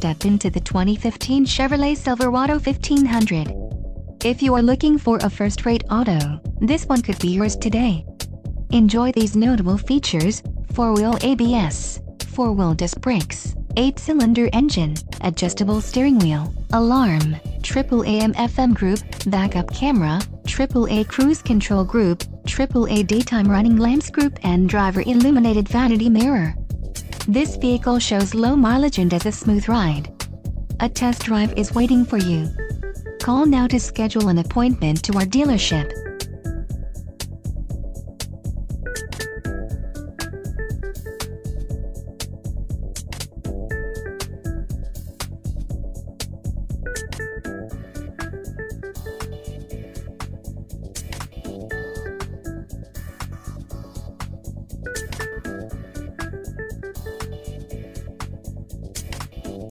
step into the 2015 Chevrolet Silverado 1500. If you are looking for a first-rate auto, this one could be yours today. Enjoy these notable features: four-wheel ABS, four-wheel disc brakes, eight-cylinder engine, adjustable steering wheel, alarm, AAA AM/FM group, backup camera, AAA cruise control group, AAA daytime running lamps group, and driver illuminated vanity mirror. This vehicle shows low mileage and has a smooth ride. A test drive is waiting for you. Call now to schedule an appointment to our dealership.